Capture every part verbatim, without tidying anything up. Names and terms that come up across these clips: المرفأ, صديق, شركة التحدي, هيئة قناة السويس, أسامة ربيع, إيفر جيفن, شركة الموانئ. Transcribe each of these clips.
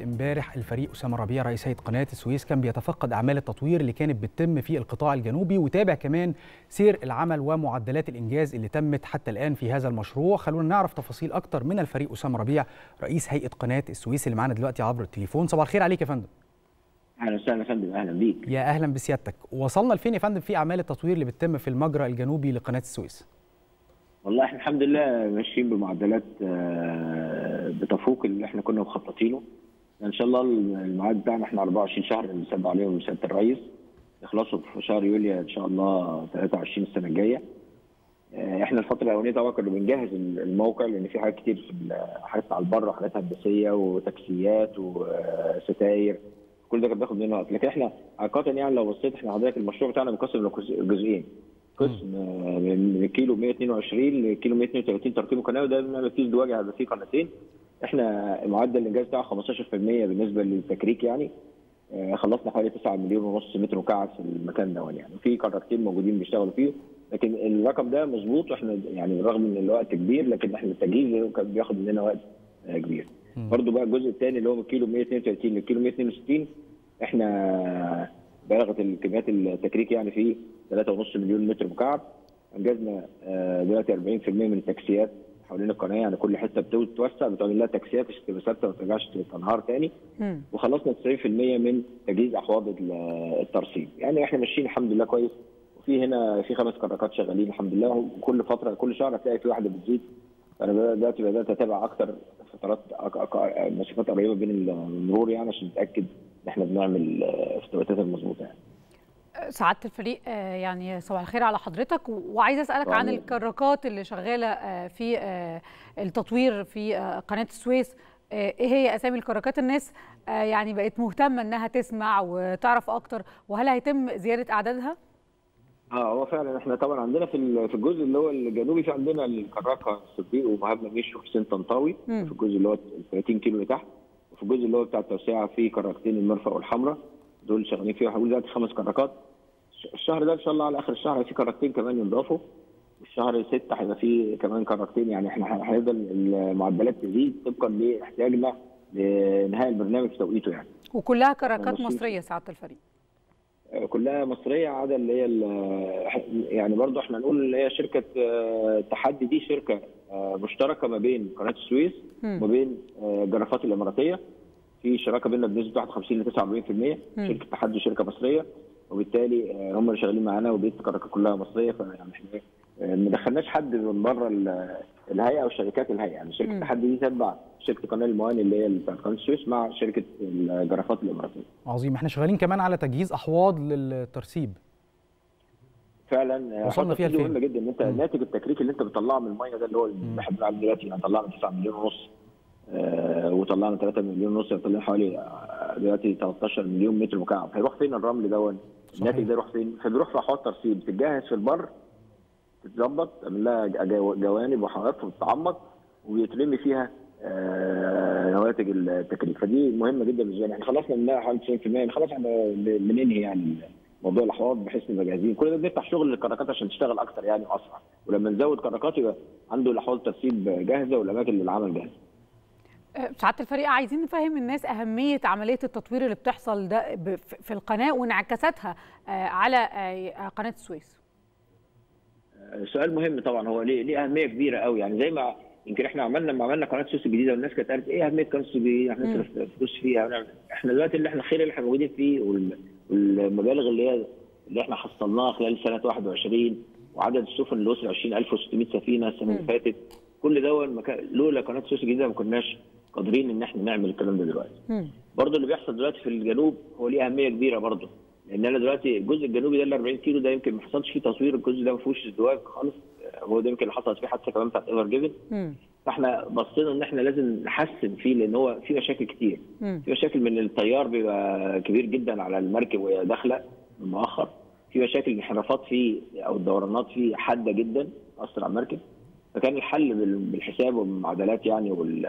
امبارح الفريق أسامة ربيع رئيس هيئة قناة السويس كان بيتفقد أعمال التطوير اللي كانت بتتم في القطاع الجنوبي، وتابع كمان سير العمل ومعدلات الإنجاز اللي تمت حتى الآن في هذا المشروع. خلونا نعرف تفاصيل أكتر من الفريق أسامة ربيع رئيس هيئة قناة السويس اللي معانا دلوقتي عبر التليفون. صباح الخير عليك يا فندم. أهلا وسهلا يا فندم، أهلا بيك. يا أهلا بسيادتك. وصلنا لفين يا فندم في أعمال التطوير اللي بتتم في المجرى الجنوبي لقناة السويس؟ والله احنا الحمد لله ماشيين بمعدلات بتفوق اللي احنا كنا مخططينه. ان شاء الله الميعاد بتاعنا احنا أربعة وعشرين شهر اللي مسبق عليهم سياده الرئيس، يخلصوا في شهر يوليو ان شاء الله ثلاثة وعشرين السنه الجايه. احنا الفتره الاولانيه طبعا كنا بنجهز الموقع لان في حاجات كتير حاجات على البر، حاجات هندسيه وتكسيات وستاير، كل ده كان بياخد مننا وقت. لكن احنا حقيقه يعني لو بصيت احنا حضرتك المشروع بتاعنا مقسم لجزئين، قسم من كيلو مئة واثنين وعشرين لكيلو مئة واثنين وثلاثين تركيبه قناه، وده بنعمل فيه ازدواج هيبقى فيه قناتين. احنا معدل الانجاز بتاعه خمستاشر بالمئة بالنسبه للتكريك، يعني خلصنا حوالي تسعة مليون ونص متر مكعب في المكان ده، يعني في قارتين موجودين بيشتغلوا فيه. لكن الرقم ده مظبوط، واحنا يعني بالرغم ان الوقت كبير لكن احنا التجهيز كان بياخد مننا وقت كبير. برضه بقى الجزء الثاني اللي هو من كيلو مئة واثنين وثلاثين للكيلو مئة واثنين وستين احنا بلغت الكميات التكريك يعني في ثلاثة ونص مليون متر مكعب. انجزنا دلوقتي أربعين بالمئة من التكسيات حوالين القناه، يعني كل حته بتتوسع بتعمل لها تكسيات عشان تبقى ثابته ما ترجعش تنهار تاني. مم. وخلصنا تسعين بالمئة من تجهيز احواض الترصيد، يعني احنا ماشيين الحمد لله كويس. وفي هنا في خمس كراكات شغالين الحمد لله، وكل فتره كل شهر هتلاقي في واحده بتزيد. انا دلوقتي بدات اتابع اكتر فترات مسافات قريبه بين المرور يعني عشان نتاكد ان احنا بنعمل اختبارات المظبوطه يعني. سعاده الفريق يعني صباح الخير على حضرتك، وعايزه اسالك عن الكراكات اللي شغاله في التطوير في قناه السويس. ايه هي اسامي الكراكات؟ الناس يعني بقت مهتمه انها تسمع وتعرف اكتر، وهل هيتم زياده اعدادها؟ اه هو فعلا احنا طبعا عندنا في في الجزء اللي هو الجنوبي في عندنا الكراكه صديق ومهاب ميش وحسين طنطاوي في الجزء اللي هو ثلاثين كيلو اللي تحت، وفي الجزء اللي هو بتاع التوسعه في كراكتين المرفأ والحمراء، دول شغالين فيه حوالي دلوقتي خمس كراكات. الشهر ده ان شاء الله على اخر الشهر في كراكتين كمان ينضافوا، والشهر ستة هيبقى فيه كمان كراكتين. يعني احنا هنفضل المعدلات تزيد طبقا لاحتياجنا لنهايه البرنامج في توقيته يعني. وكلها كراكات مصريه سعاده الفريق؟ كلها مصريه عدا اللي هي يعني برضو احنا نقول اللي هي شركه التحدي، دي شركه مشتركه ما بين قناه السويس وما بين جرافات الاماراتيه، في شراكه بيننا بنسبه واحد وخمسين ل تسعة وأربعين بالمئة. شركه التحدي شركه مصريه، وبالتالي هم اللي شغالين معانا وبقيه الكراكه كلها مصريه. فيعني احنا ما دخلناش حد من بره الهيئه او شركات الهيئه، يعني شركه التحدي دي تبع شركه قناه الموانئ اللي هي بتاعت قناه السويس مع شركه الجرافات الاماراتيه. عظيم. احنا شغالين كمان على تجهيز احواض للترسيب. فعلا وصلنا فيها لفين؟ مهمه جدا ان انت ناتج التكريك اللي انت بتطلعه من الميه ده اللي هو اللي احنا بنعمله دلوقتي، يعني طلعنا تسعة مليون ونص آه وطلعنا ثلاثة مليون ونص، طلعنا حوالي دلوقتي ثلاثة عشر مليون متر مكعب. هيروح فين الرمل دون؟ الناتج ده يروح فين؟ فبيروح في احواض ترسيب بتتجهز في البر، تتظبط تعمل لها جوانب وحواف وتتعمق ويترمي فيها آه نواتج التكريك. فدي مهمه جدا بالنسبه لنا، احنا خلصنا منها حوالي تسعين بالمئة. خلاص احنا بننهي يعني موضوع الاحواض بحيث نبقى جاهزين. كل ده بنفتح شغل للكراكات عشان تشتغل اكتر يعني واسرع، ولما نزود كراكات يبقى عنده الاحواض الترسيب جاهزه والاماكن للعمل جاهزه. سعاده الفريق عايزين نفهم الناس اهميه عمليه التطوير اللي بتحصل ده في القناه وانعكاساتها على قناه السويس. سؤال مهم طبعا، هو ليه ليه اهميه كبيره قوي. يعني زي ما يمكن احنا عملنا لما عملنا قناه السويس الجديده والناس كانت قالت ايه اهميه قناه السويس الجديده، احنا هنصرف فلوس فيها. احنا دلوقتي اللي احنا الخير اللي احنا موجودين فيه والمبالغ اللي هي اللي احنا حصلناها خلال سنه واحد وعشرين وعدد السفن اللي وصل عشرين ألف وستمئة سفينه السنه اللي فاتت، كل دون لولا قناه السويس الجديده ما كناش قادرين ان احنا نعمل الكلام ده دلوقتي. برضه اللي بيحصل دلوقتي في الجنوب هو ليه اهميه كبيره برضه، لان انا دلوقتي الجزء الجنوبي ده ال أربعين كيلو ده يمكن ما حصلش فيه تصوير، الجزء ده ما فيهوش ازدواج خالص، هو ده يمكن اللي حصلت فيه حادثه كمان بتاعت إيفر جيفن. فاحنا بصينا ان احنا لازم نحسن فيه لان هو فيه مشاكل كتير، في مشاكل من التيار بيبقى كبير جدا على المركب وهي داخله من مؤخر، في مشاكل انحرافات فيه او الدورانات فيه حاده جدا تاثر على المركب. فكان الحل بالحساب والمعادلات يعني وال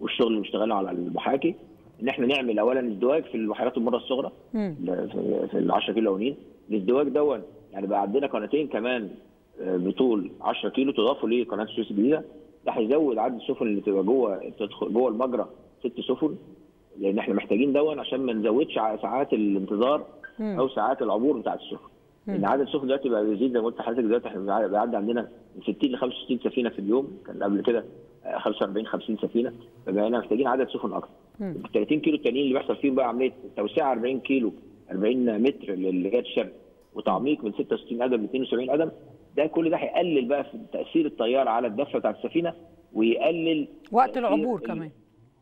والشغل اللي بيشتغلوا على المحاكي ان احنا نعمل اولا ازدواج في البحيرات المره الصغرى في ال عشرة كيلو الاولين. الازدواج دون يعني بقى عندنا قناتين كمان بطول عشرة كيلو تضافوا لقناه السويس الجديده، ده هيزود عدد السفن اللي تبقى جوه تدخل جوه المجرى ست سفن، لان احنا محتاجين دون عشان ما نزودش على ساعات الانتظار او ساعات العبور بتاعه السفن. ان عدد السفن دلوقتي بقى بيزيد زي ما قلت لحضرتك، دلوقتي احنا بيعدي عندنا من ستين ل خمسة وستين سفينه في اليوم، كان قبل كده خمسة وأربعين خمسين سفينه، فبقينا محتاجين عدد سفن اكتر. ال ثلاثين كيلو التانيين اللي بيحصل فيهم بقى عمليه توسيع أربعين كيلو أربعين متر للجهه الشرق وتعميق من ستة وستين قدم ل اثنين وسبعين قدم، ده كل ده هيقلل بقى في تاثير التيار على الدفه بتاعت السفينه، ويقلل وقت العبور كمان،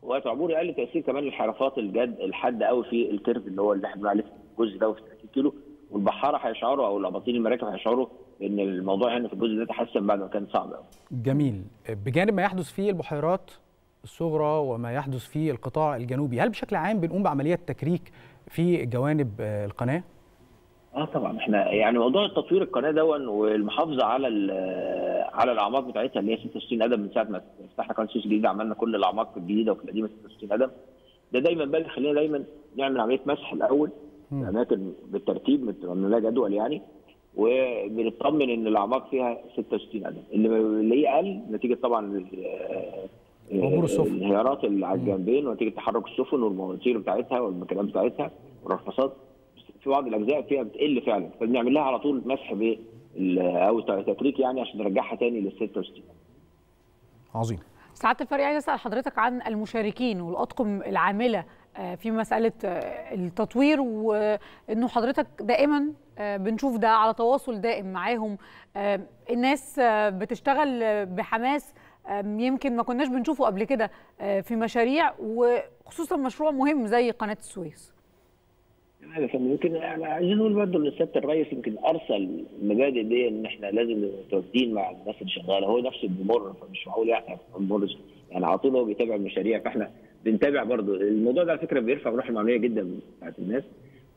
وقت العبور يقلل تاثير كمان الحرفات الجد الحاده قوي في الكيرف اللي هو اللي احنا بنعرف الجزء ده في ثلاثين كيلو. والبحاره هيشعروا او الاباطيل المراكب هيشعروا ان الموضوع هنا في الجزء ده تحسن بعد ما كان صعب قوي. جميل. بجانب ما يحدث في البحيرات الصغرى وما يحدث في القطاع الجنوبي، هل بشكل عام بنقوم بعمليات تكريك في جوانب القناه؟ اه طبعا، احنا يعني موضوع تطوير القناه دون والمحافظه على على الاعماق بتاعتها اللي هي ستة وستين قدم، من ساعه ما فتحنا قناه السويس الجديده عملنا كل الاعماق الجديده وفي القديمه ستة وستين قدم. ده دايما بقى خلينا دايما نعمل عمليه مسح الاول الاماكن بالترتيب لها جدول يعني، وبنطمن ان الاعماق فيها ستة وستين قدم، اللي هي اقل نتيجه طبعا عبور السفن الانهيارات اللي على الجنبين ونتيجه تحرك السفن والمواتير بتاعتها والمكانات بتاعتها والرفاصات، في بعض الاجزاء فيها بتقل فعلا، فبنعمل لها على طول مسح او تفريك يعني عشان نرجعها تاني لل ستة وستين. عظيم. سعاده الفريق، عايز اسال حضرتك عن المشاركين والاطقم العامله في مسألة التطوير، وإنه حضرتك دائما بنشوف ده على تواصل دائم معاهم، الناس بتشتغل بحماس يمكن ما كناش بنشوفه قبل كده في مشاريع، وخصوصا مشروع مهم زي قناة السويس. أنا فاهم، يمكن عايزين نقول برضه إن سيادة الرئيس يمكن أرسل المبادئ دي إن إحنا لازم متواجدين مع الناس اللي شغالة، هو نفسه بيمر، فمش معقول يعني بيمر يعني على طول هو بيتابع المشاريع، فإحنا بنتابع برضه الموضوع ده على فكره، بيرفع الروح المعنويه جدا بتاعت الناس،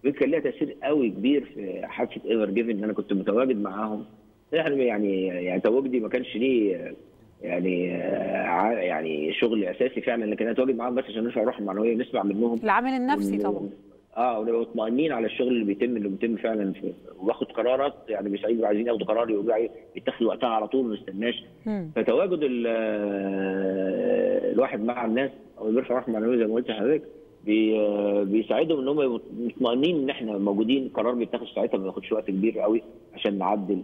ويمكن ليها تاثير قوي كبير في حادثه ايفر جيفن ان انا كنت متواجد معاهم، يعني يعني تواجدي ما كانش ليه يعني يعني شغل اساسي فعلا، لكن انا اتواجد معاهم بس عشان نرفع الروح المعنويه ونسمع منهم العامل النفسي طبعا، اه ونبقى مطمئنين على الشغل اللي بيتم اللي بيتم فعلا، واخد قرارات يعني مش عايزين ياخدوا قرار يقولوا عليه بيتاخد وقتها على طول ما نستناش، فتواجد الواحد مع الناس او بيرفع رحمه معنويه زي ما قلت لحضرتك بيساعدهم ان هم مطمئنين ان احنا موجودين، قرار بيتاخد ساعتها ما بياخدش وقت كبير قوي عشان نعدل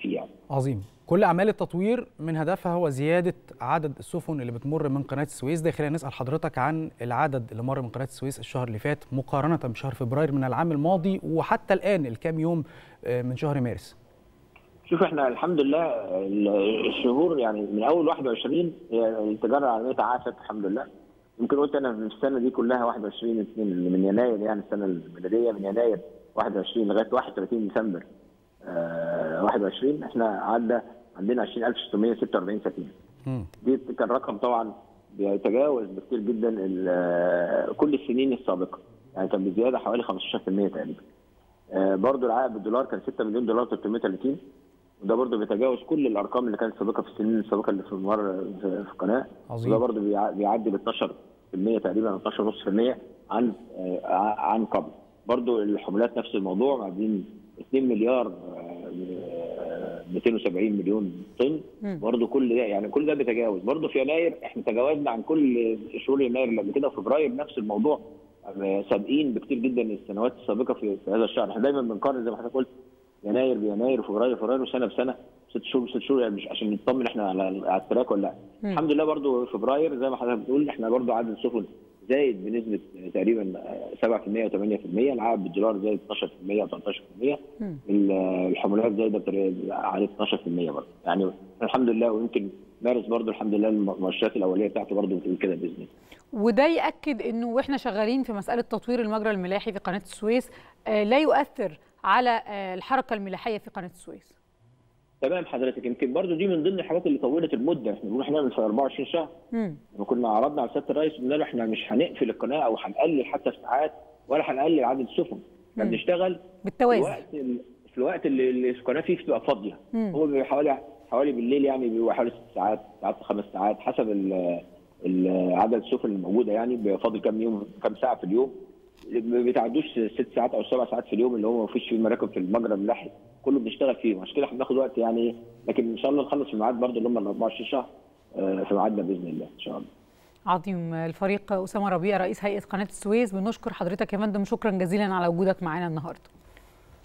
فيه يعني. عظيم. كل اعمال التطوير من هدفها هو زياده عدد السفن اللي بتمر من قناه السويس، ده خلينا نسال حضرتك عن العدد اللي مر من قناه السويس الشهر اللي فات مقارنه بشهر فبراير من العام الماضي وحتى الان الكام يوم من شهر مارس. شوف احنا الحمد لله الشهور يعني من اول واحد وعشرين التجاره العالميه تعافت الحمد لله، يمكن قلت انا في السنه دي كلها واحد وعشرين اتنين من يناير يعني السنه الميلاديه من يناير واحد وعشرين لغايه واحد وثلاثين ديسمبر واحد وعشرين احنا عدى عندنا عشرين ألف وستمية وستة وأربعين سفينه. دي كان رقم طبعا بيتجاوز بكتير جدا كل السنين السابقه، يعني كان بزياده حوالي خمستاشر في المية تقريبا. برضه العائد بالدولار كان ستة مليون دولار وتلتمية وتلاتين، وده برضه بيتجاوز كل الارقام اللي كانت سابقه في السنين السابقه اللي في المر في القناه. عظيم. وده برضه بيعدي ب اتناشر في المية تقريبا اتناشر ونص في المية عن عن قبل. برضه الحمولات نفس الموضوع معديين اتنين مليار ميتين وسبعين مليون طن، برضه كل ده يعني كل ده بيتجاوز. برضه في يناير احنا تجاوزنا عن كل شهور يناير اللي قبل كده، وفبراير نفس الموضوع سابقين بكتير جدا السنوات السابقه في هذا الشهر. احنا دايما بنقارن زي ما حضرتك قلت يناير بيناير وفبراير فبراير وسنه بسنه، ست شهور ست شهور يعني مش عشان نطمن احنا على التراك ولا لا. الحمد لله برضه فبراير زي ما حضرتك بتقول احنا برضه عدد السفن زايد بنسبه تقريبا سبعة في المية وتمانية في المية، العائد بالدولار زايد اتناشر في المية وتلتاشر في المية، الحمولات زايده على اتناشر في المية برضه، يعني الحمد لله. ويمكن مارس برضه الحمد لله المؤشرات الاوليه بتاعته برضه بتقول كده باذن الله. وده ياكد انه واحنا شغالين في مساله تطوير المجرى الملاحي في قناه السويس لا يؤثر على الحركه الملاحيه في قناه السويس. تمام حضرتك، يمكن برضه دي من ضمن الحاجات اللي طولت المده، احنا بنقول احنا في أربعة وعشرين شهر. امم لما كنا عرضنا على سياده الرئيس قلنا له احنا مش هنقفل القناه او هنقلل حتى الساعات ولا هنقلل عدد السفن، احنا بنشتغل بالتوازي في الوقت في الوقت اللي القناه فيه بتبقى فاضيه، هو بيبقى حوالي حوالي بالليل يعني بيبقى حوالي ست ساعات ساعات خمس ساعات حسب عدد السفن الموجوده، يعني بيبقى فاضل كام يوم كام ساعه في اليوم، ما بيتعدوش ست ساعات او سبع ساعات في اليوم اللي هو ما فيش فيه مراكب في المجرى الملاحي، كله بنشتغل فيه، عشان كده احنا بناخد وقت يعني، لكن ان شاء الله نخلص في الميعاد برضه اللي هم ال أربعة وعشرين شهر في ميعادنا باذن الله ان شاء الله. عظيم. الفريق أسامة ربيع رئيس هيئة قناة السويس، بنشكر حضرتك يا فندم، شكرا جزيلا على وجودك معنا النهارده.